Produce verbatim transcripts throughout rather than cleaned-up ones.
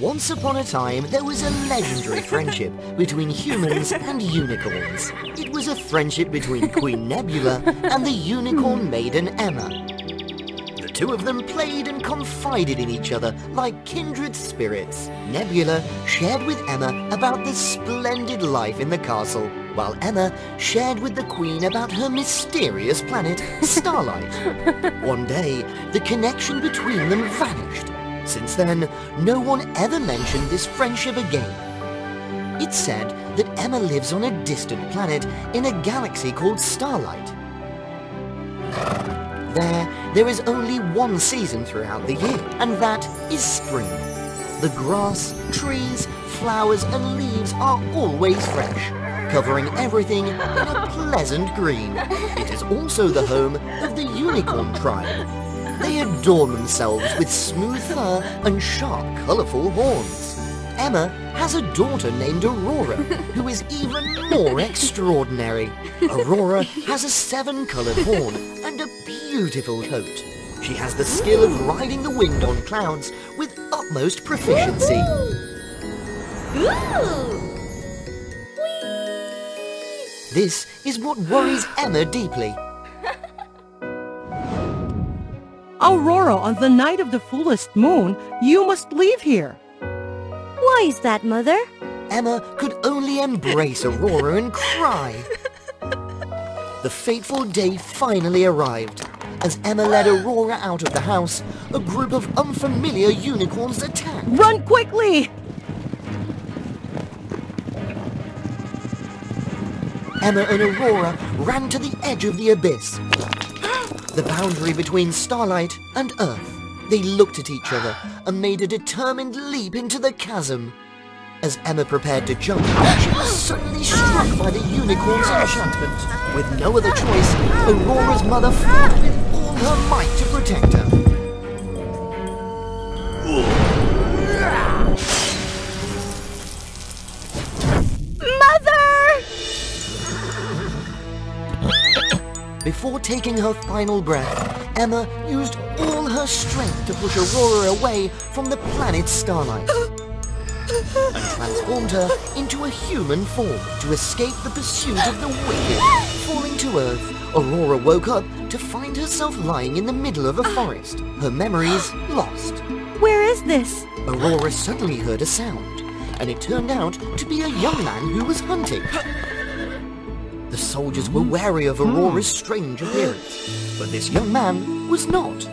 Once upon a time, there was a legendary friendship between humans and unicorns. It was a friendship between Queen Nebula and the unicorn maiden Emma. The two of them played and confided in each other like kindred spirits. Nebula shared with Emma about the splendid life in the castle, while Emma shared with the Queen about her mysterious planet, Starlight. One day, the connection between them vanished. Since then, no one ever mentioned this friendship again. It's said that Emma lives on a distant planet in a galaxy called Starlight. There, there is only one season throughout the year, and that is spring. The grass, trees, flowers and leaves are always fresh, covering everything in a pleasant green. It is also the home of the unicorn tribe. They adorn themselves with smooth fur and sharp, colourful horns. Emma has a daughter named Aurora, who is even more extraordinary. Aurora has a seven-coloured horn and a beautiful coat. She has the skill of riding the wind on clouds with utmost proficiency. This is what worries Emma deeply. Aurora, on the night of the fullest moon, you must leave here. Why is that, Mother? Emma could only embrace Aurora and cry. The fateful day finally arrived. As Emma led Aurora out of the house, a group of unfamiliar unicorns attacked. Run quickly! Emma and Aurora ran to the edge of the abyss, the boundary between Starlight and Earth. They looked at each other and made a determined leap into the chasm. As Emma prepared to jump, she was suddenly struck by the unicorn's enchantment. With no other choice, Aurora's mother fought with all her might to protect her. Mother! Before taking her final breath, Emma used all her strength to push Aurora away from the planet Starlight and transformed her into a human form to escape the pursuit of the wicked. Falling to Earth, Aurora woke up to find herself lying in the middle of a forest, her memories lost. Where is this? Aurora suddenly heard a sound, and it turned out to be a young man who was hunting. The soldiers were wary of Aurora's strange appearance, but this young man was not.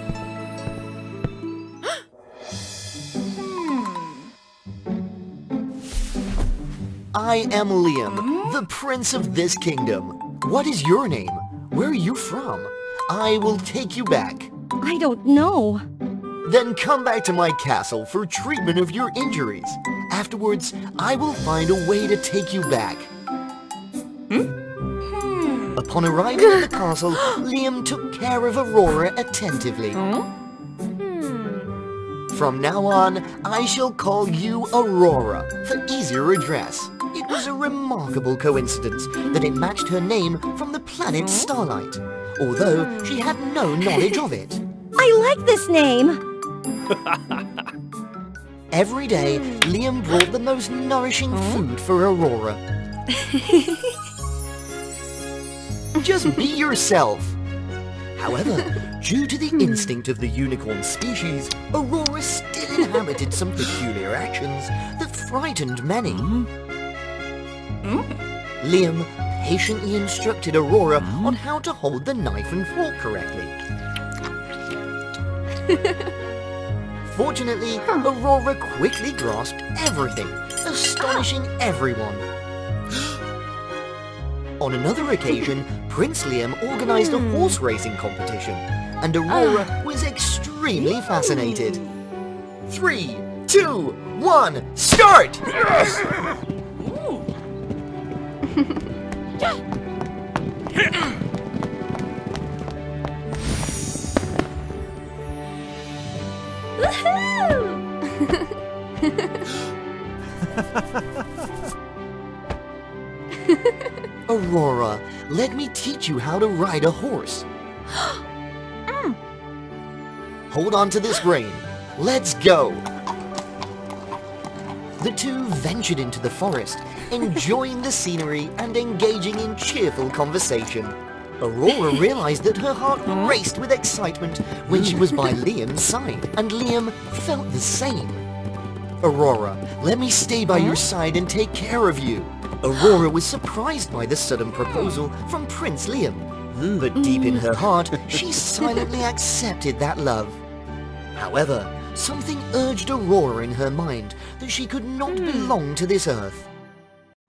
I am Liam, the prince of this kingdom. What is your name? Where are you from? I will take you back. I don't know. Then come back to my castle for treatment of your injuries. Afterwards, I will find a way to take you back. Hmm? Upon arriving at the castle, Liam took care of Aurora attentively. Hmm? From now on, I shall call you Aurora, for easier address. It was a remarkable coincidence that it matched her name from the planet Starlight, although she had no knowledge of it. I like this name! Every day, Liam brought the most nourishing food for Aurora. Just be yourself. However, due to the instinct of the unicorn species, Aurora still inhabited some peculiar actions that frightened many. Liam patiently instructed Aurora on how to hold the knife and fork correctly. Fortunately, Aurora quickly grasped everything, astonishing everyone. On another occasion, Prince Liam organised a horse racing competition, and Aurora was extremely fascinated. Three, two, one, start! Aurora, let me teach you how to ride a horse. mm. Hold on to this rein. Let's go. the two ventured into the forest, enjoying the scenery and engaging in cheerful conversation. Aurora realized that her heart raced with excitement when she was by Liam's side, and Liam felt the same. Aurora, let me stay by your side and take care of you. Aurora was surprised by the sudden proposal from Prince Liam, but deep in her heart, she silently accepted that love. However, something urged Aurora in her mind that she could not belong to this earth.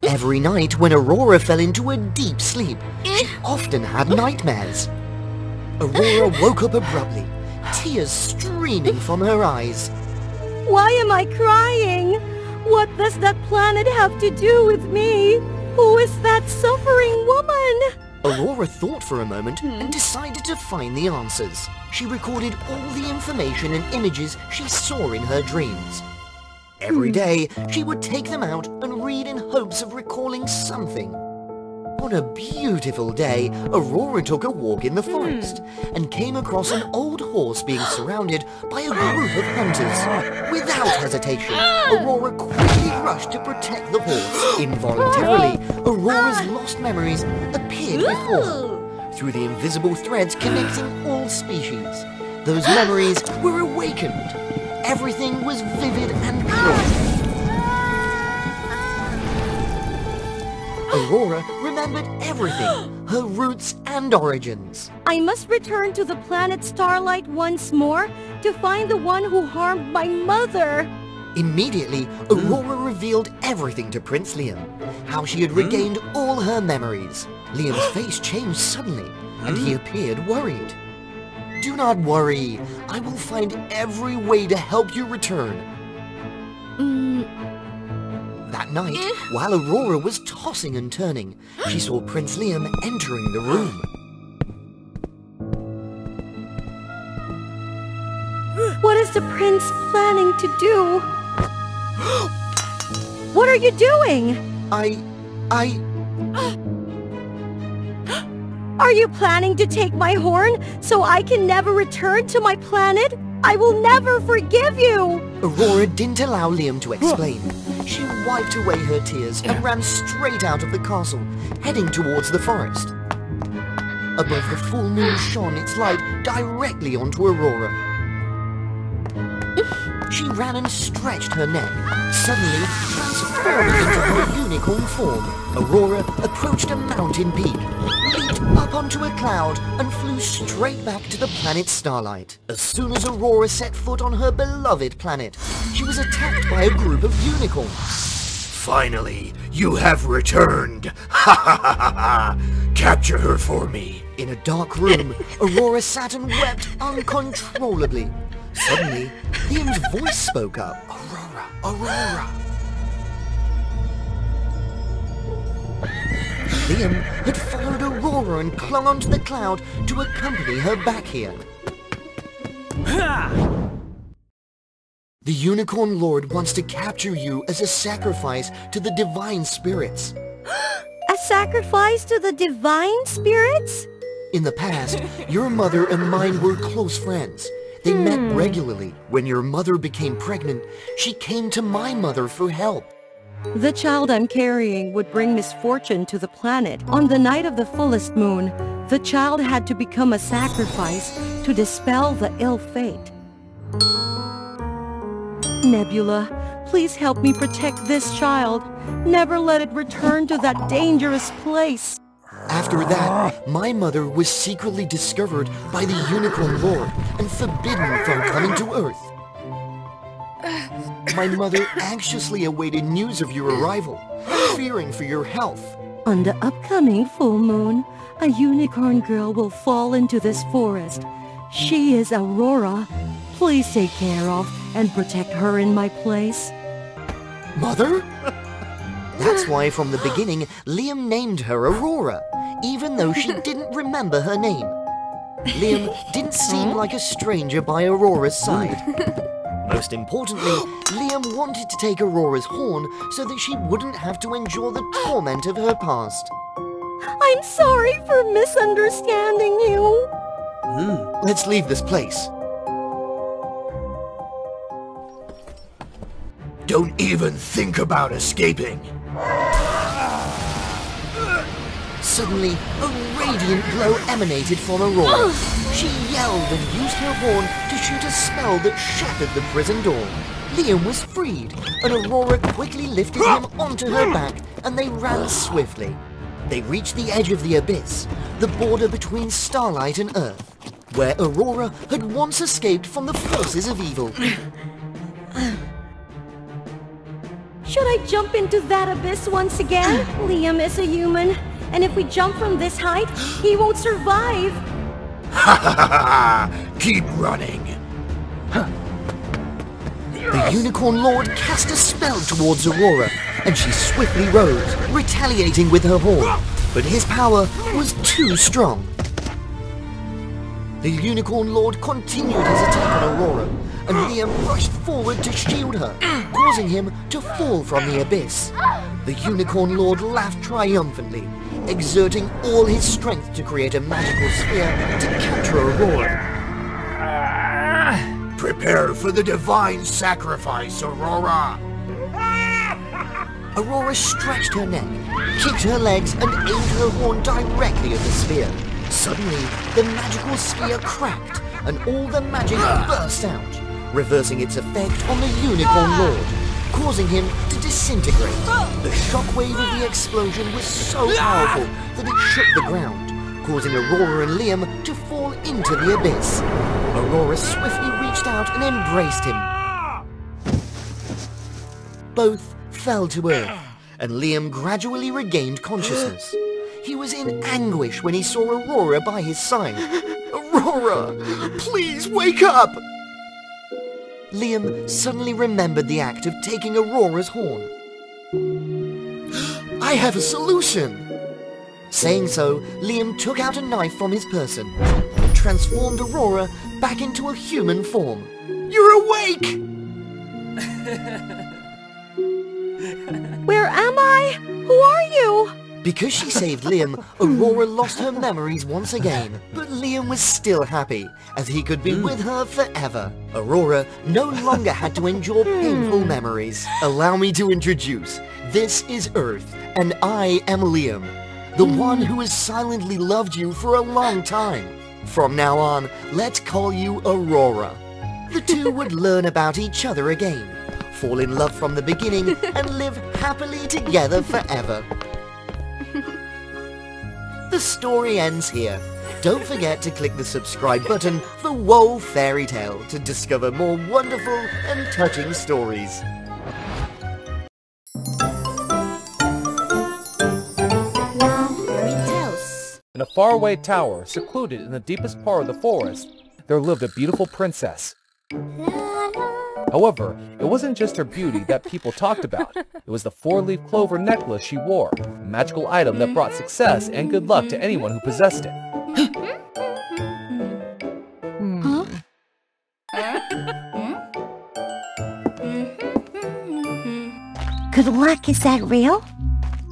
Every night when Aurora fell into a deep sleep, she often had nightmares. Aurora woke up abruptly, tears streaming from her eyes. Why am I crying? What does that planet have to do with me? Who is that suffering woman? Aurora thought for a moment and decided to find the answers. She recorded all the information and images she saw in her dreams. Every day, she would take them out and read in hopes of recalling something. On a beautiful day, Aurora took a walk in the forest and came across an old horse being surrounded by a group of hunters. Without hesitation, Aurora quickly rushed to protect the horse. Involuntarily, Aurora's lost memories appeared before her, through the invisible threads connecting all species. Those memories were awakened. Everything was vivid and clear. Aurora remembered everything, her roots and origins. I must return to the planet Starlight once more to find the one who harmed my mother. Immediately, Aurora revealed everything to Prince Liam, how she had regained all her memories. Liam's face changed suddenly, and he appeared worried. Do not worry. I will find every way to help you return. Mm. That night, while Aurora was tossing and turning, she saw Prince Liam entering the room. What is the prince planning to do? What are you doing? I... I... Are you planning to take my horn so I can never return to my planet? I will never forgive you! Aurora didn't allow Liam to explain. She wiped away her tears and ran straight out of the castle, heading towards the forest. Above the full moon shone its light directly onto Aurora. She ran and stretched her neck, suddenly transformed into her unicorn form. Aurora approached a mountain peak, up onto a cloud and flew straight back to the planet Starlight. As soon as Aurora set foot on her beloved planet, she was attacked by a group of unicorns. Finally, you have returned! Ha ha ha ha! Capture her for me! In a dark room, Aurora sat and wept uncontrollably. Suddenly, Liam's voice spoke up. Aurora! Aurora! Liam had followed Aurora and clung onto the cloud to accompany her back here. Ha! The Unicorn Lord wants to capture you as a sacrifice to the Divine Spirits. A sacrifice to the Divine Spirits? In the past, your mother and mine were close friends. They hmm. met regularly. When your mother became pregnant, she came to my mother for help. The child I'm carrying would bring misfortune to the planet. On the night of the fullest moon, the child had to become a sacrifice to dispel the ill fate. Nebula, please help me protect this child. Never let it return to that dangerous place. After that, my mother was secretly discovered by the Unicorn Lord and forbidden from coming to Earth. My mother anxiously awaited news of your arrival, fearing for your health. On the upcoming full moon, a unicorn girl will fall into this forest. She is Aurora. Please take care of and protect her in my place. Mother? That's why from the beginning, Liam named her Aurora, even though she didn't remember her name. Liam didn't seem like a stranger by Aurora's side. Most importantly, Liam wanted to take Aurora's horn so that she wouldn't have to endure the torment of her past. I'm sorry for misunderstanding you. Mm. Let's leave this place. Don't even think about escaping. Suddenly, a radiant glow emanated from Aurora. She yelled and used her horn to shoot a spell that shattered the prison door. Liam was freed, and Aurora quickly lifted him onto her back, and they ran swiftly. They reached the edge of the abyss, the border between Starlight and Earth, where Aurora had once escaped from the forces of evil. Should I jump into that abyss once again? Liam is a human, and if we jump from this height, he won't survive! Ha ha ha ha! Keep running! The Unicorn Lord cast a spell towards Aurora, and she swiftly rose, retaliating with her horn, but his power was too strong. The Unicorn Lord continued his attack on Aurora, and Liam rushed forward to shield her, causing him to fall from the abyss. The Unicorn Lord laughed triumphantly, exerting all his strength to create a magical sphere to capture Aurora. Prepare for the divine sacrifice, Aurora! Aurora stretched her neck, kicked her legs, and aimed her horn directly at the sphere. Suddenly, the magical sphere cracked, and all the magic burst out, reversing its effect on the Unicorn Lord, causing him to disintegrate. The shockwave of the explosion was so powerful that it shook the ground, causing Aurora and Liam to fall into the abyss. Aurora swiftly reached out and embraced him. Both fell to earth, and Liam gradually regained consciousness. He was in anguish when he saw Aurora by his side. Aurora, please wake up! Liam suddenly remembered the act of taking Aurora's horn. I have a solution! Saying so, Liam took out a knife from his person and transformed Aurora back into a human form. You're awake! Where am I? Who are you? Because she saved Liam, Aurora lost her memories once again. But Liam was still happy, as he could be with her forever. Aurora no longer had to endure painful memories. Allow me to introduce. This is Earth, and I am Liam. The one who has silently loved you for a long time. From now on, let's call you Aurora. The two would learn about each other again, fall in love from the beginning, and live happily together forever. The story ends here. Don't forget to click the subscribe button for Woah Fairy Tale to discover more wonderful and touching stories. In a faraway tower, secluded in the deepest part of the forest, there lived a beautiful princess. However, it wasn't just her beauty that people talked about. It was the four-leaf clover necklace she wore, a magical item that brought success and good luck to anyone who possessed it. Good luck, is that real?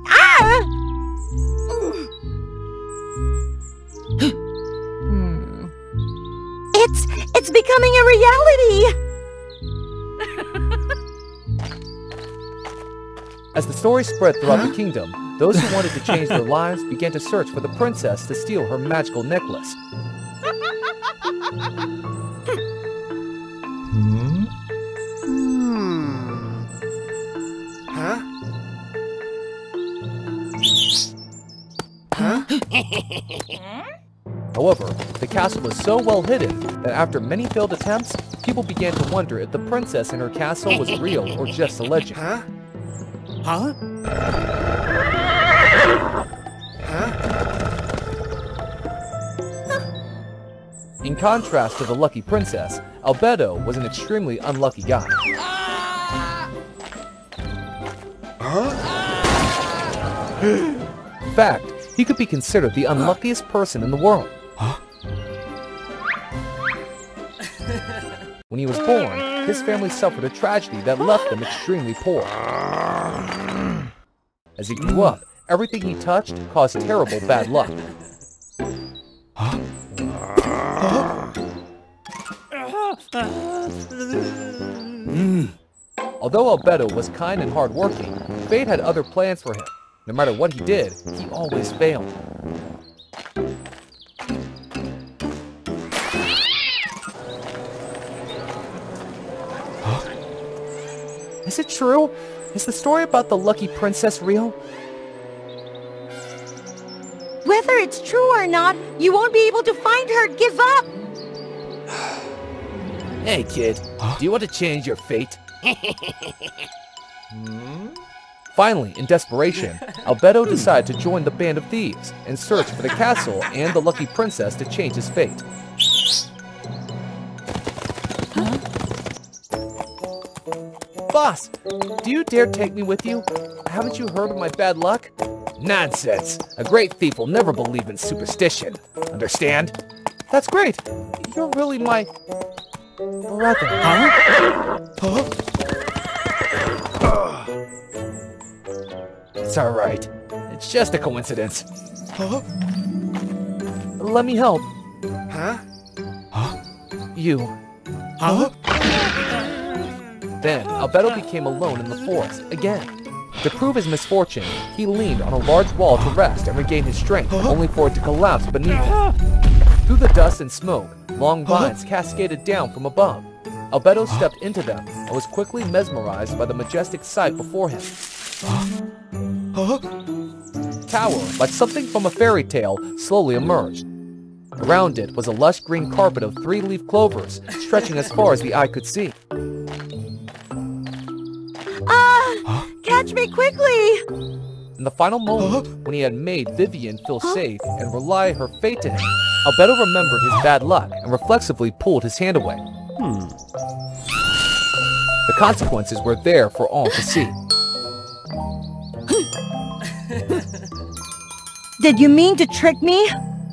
Ah! It's, it's becoming a reality! As the story spread throughout huh? the kingdom, those who wanted to change their lives began to search for the princess to steal her magical necklace. Hmm? Hmm. Huh? Huh? However, the castle was so well hidden that after many failed attempts, people began to wonder if the princess in her castle was real or just a legend. Huh? Huh? Huh? In contrast to the lucky princess, Albedo was an extremely unlucky guy. Huh? In fact, he could be considered the unluckiest person in the world. Huh? When he was born, his family suffered a tragedy that left them extremely poor. As he grew up, everything he touched caused terrible bad luck. Huh? Huh? Mm. Although Albedo was kind and hardworking, fate had other plans for him. No matter what he did, he always failed. Is it true? Is the story about the lucky princess real? Whether it's true or not, you won't be able to find her. Give up! Hey, kid. Huh? Do you want to change your fate? hmm? Finally, in desperation, Albedo decided to join the band of thieves and search for the castle and the lucky princess to change his fate. Huh? Boss, do you dare take me with you? Haven't you heard of my bad luck? Nonsense! A great thief will never believe in superstition. Understand? That's great! You're really my... brother. Huh? Huh? It's alright. It's just a coincidence. Huh? Let me help. Huh? Huh? You. Huh? Then, Albedo became alone in the forest again. To prove his misfortune, he leaned on a large wall to rest and regain his strength, only for it to collapse beneath him. Through the dust and smoke, long vines cascaded down from above. Albedo stepped into them and was quickly mesmerized by the majestic sight before him. Tower, like something from a fairy tale, slowly emerged. Around it was a lush green carpet of three-leaf clovers, stretching as far as the eye could see. Ah! Catch me quickly! In the final moment, when he had made Vivian feel safe and rely her fate to him, Albedo remembered his bad luck and reflexively pulled his hand away. Hmm. The consequences were there for all to see. Did you mean to trick me?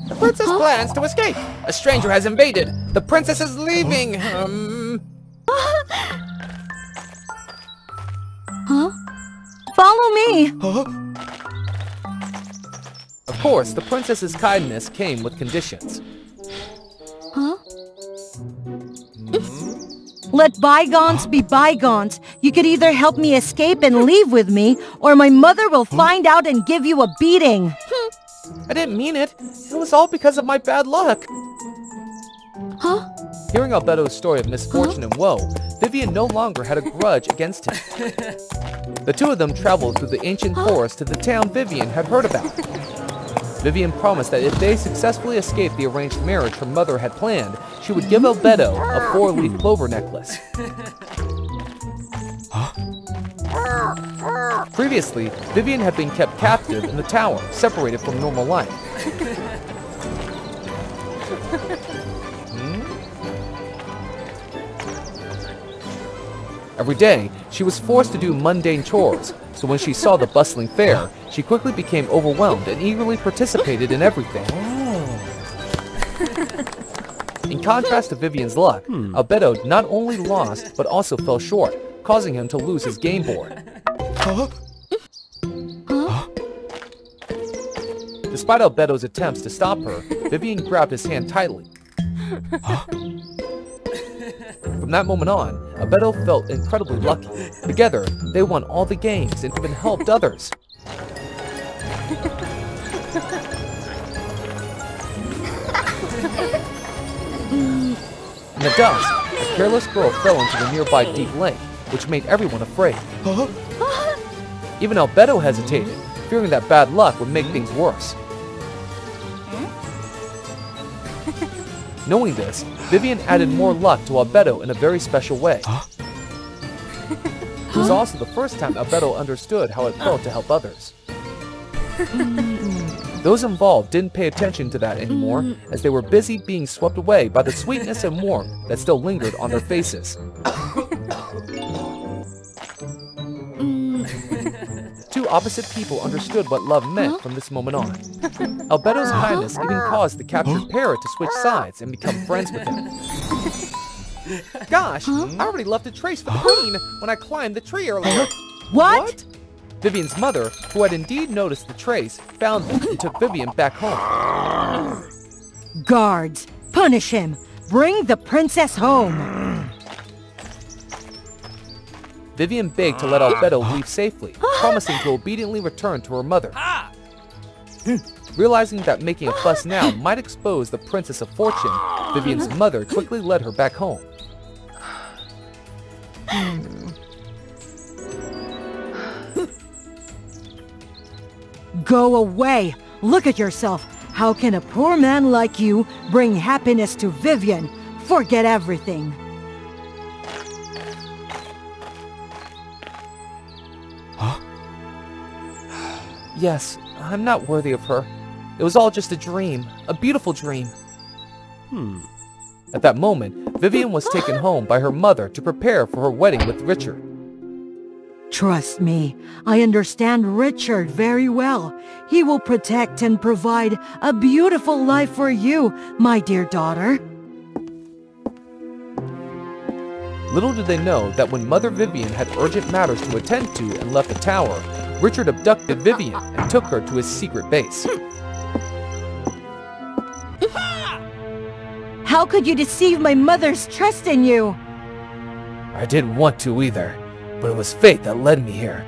The princess huh? plans to escape. A stranger has invaded. The princess is leaving. Huh? Um... huh? Follow me. Huh? Of course, the princess's kindness came with conditions. Huh? Mm-hmm. Let bygones be bygones. You could either help me escape and leave with me, or my mother will find out and give you a beating. I didn't mean it. It was all because of my bad luck. Huh? Hearing Albedo's story of misfortune huh? and woe, Vivian no longer had a grudge against him. The two of them traveled through the ancient huh? forest to the town Vivian had heard about. Vivian promised that if they successfully escaped the arranged marriage her mother had planned, she would give Albedo a four-leaf clover necklace. Huh? Previously, Vivian had been kept captive in the tower, separated from normal life. Hmm? Every day, she was forced to do mundane chores, so when she saw the bustling fair, she quickly became overwhelmed and eagerly participated in everything. In contrast to Vivian's luck, hmm. Albedo not only lost, but also fell short, causing him to lose his game board. Huh? Huh? Despite Albedo's attempts to stop her, Vivian grabbed his hand tightly. Huh? From that moment on, Albedo felt incredibly lucky. Together, they won all the games and even helped others. In the dusk, a careless girl fell into the nearby deep lake, which made everyone afraid. Huh? Even Albedo hesitated, fearing that bad luck would make things worse. Knowing this, Vivian added more luck to Albedo in a very special way. It was also the first time Albedo understood how it felt to help others. Those involved didn't pay attention to that anymore, as they were busy being swept away by the sweetness and warmth that still lingered on their faces. Two opposite people understood what love meant from this moment on. Albedo's kindness even caused the captured parrot to switch sides and become friends with him. Gosh, I already left a trace for the queen when I climbed the tree earlier. What? What? Vivian's mother, who had indeed noticed the trace, found them and took Vivian back home. Guards, punish him! Bring the princess home! Vivian begged to let Albedo leave safely, promising to obediently return to her mother. Realizing that making a fuss now might expose the Princess of Fortune, Vivian's mother quickly led her back home. Go away! Look at yourself! How can a poor man like you bring happiness to Vivian? Forget everything! Huh? Yes, I'm not worthy of her. It was all just a dream. A beautiful dream. Hmm. At that moment, Vivian was taken home by her mother to prepare for her wedding with Richard. Trust me, I understand Richard very well. He will protect and provide a beautiful life for you, my dear daughter. Little did they know that when Mother Vivian had urgent matters to attend to and left the tower, Richard abducted Vivian and took her to his secret base. How could you deceive my mother's trust in you? I didn't want to either. But it was fate that led me here.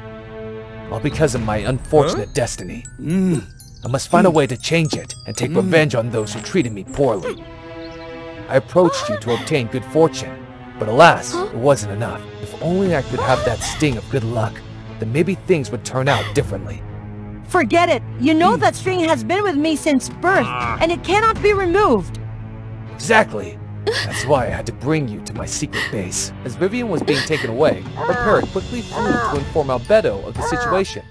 All because of my unfortunate huh? destiny. Mm. I must find a way to change it and take mm. revenge on those who treated me poorly. I approached you to obtain good fortune, but alas, huh? it wasn't enough. If only I could have that sting of good luck, then maybe things would turn out differently. Forget it! You know mm. that sting has been with me since birth, and it cannot be removed! Exactly! That's why I had to bring you to my secret base. As Vivian was being taken away, her parrot quickly flew to inform Albedo of the situation.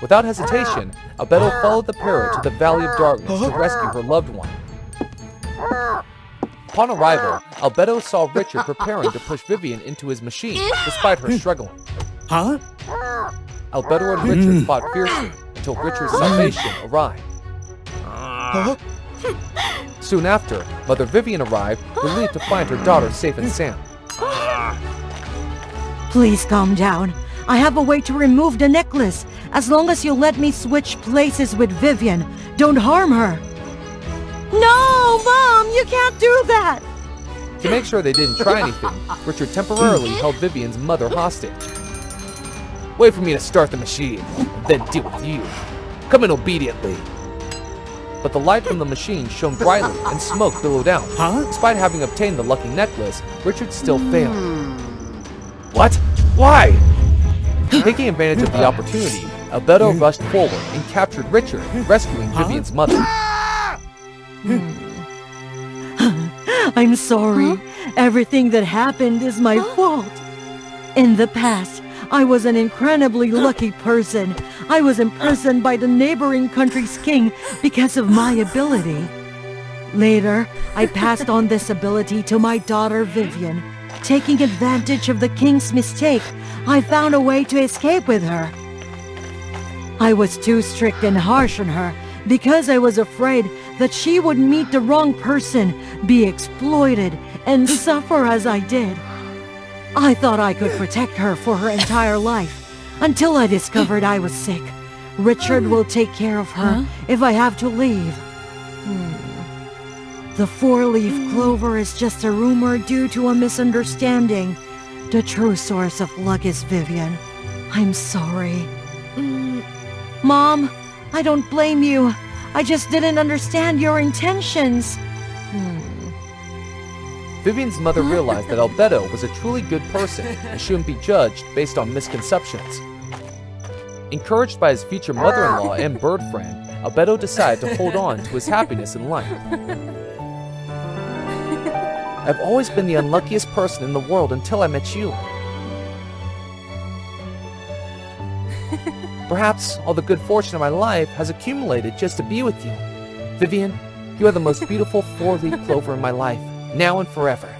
Without hesitation, Albedo followed the parrot to the Valley of Darkness to rescue her loved one. Upon arrival, Albedo saw Richard preparing to push Vivian into his machine, despite her struggling. Huh? Albedo and Richard fought fiercely until Richard's salvation arrived. Huh? Soon after, Mother Vivian arrived, relieved to find her daughter safe and sound. Please calm down. I have a way to remove the necklace. As long as you let me switch places with Vivian, don't harm her. No, Mom, you can't do that! To make sure they didn't try anything, Richard temporarily held Vivian's mother hostage. Wait for me to start the machine, and then deal with you. Come in obediently. But the light from the machine shone brightly and smoke billowed out. Huh? Despite having obtained the lucky necklace, Richard still failed. What? Why? Taking advantage of the opportunity, Albedo rushed forward and captured Richard, rescuing huh? Vivian's mother. I'm sorry. Huh? Everything that happened is my huh? fault. In the past, I was an incredibly lucky person. I was imprisoned by the neighboring country's king because of my ability. Later, I passed on this ability to my daughter Vivian. Taking advantage of the king's mistake, I found a way to escape with her. I was too strict and harsh on her because I was afraid that she would meet the wrong person, be exploited, and suffer as I did. I thought I could protect her for her entire life, until I discovered I was sick. Richard will take care of her huh? if I have to leave. Hmm. The four-leaf clover is just a rumor due to a misunderstanding. The true source of luck is Vivian. I'm sorry. Mom, I don't blame you. I just didn't understand your intentions. Vivian's mother realized that Albedo was a truly good person and shouldn't be judged based on misconceptions. Encouraged by his future mother-in-law and bird friend, Albedo decided to hold on to his happiness in life. I've always been the unluckiest person in the world until I met you. Perhaps all the good fortune of my life has accumulated just to be with you. Vivian, you are the most beautiful four-leaf clover in my life. Now and forever.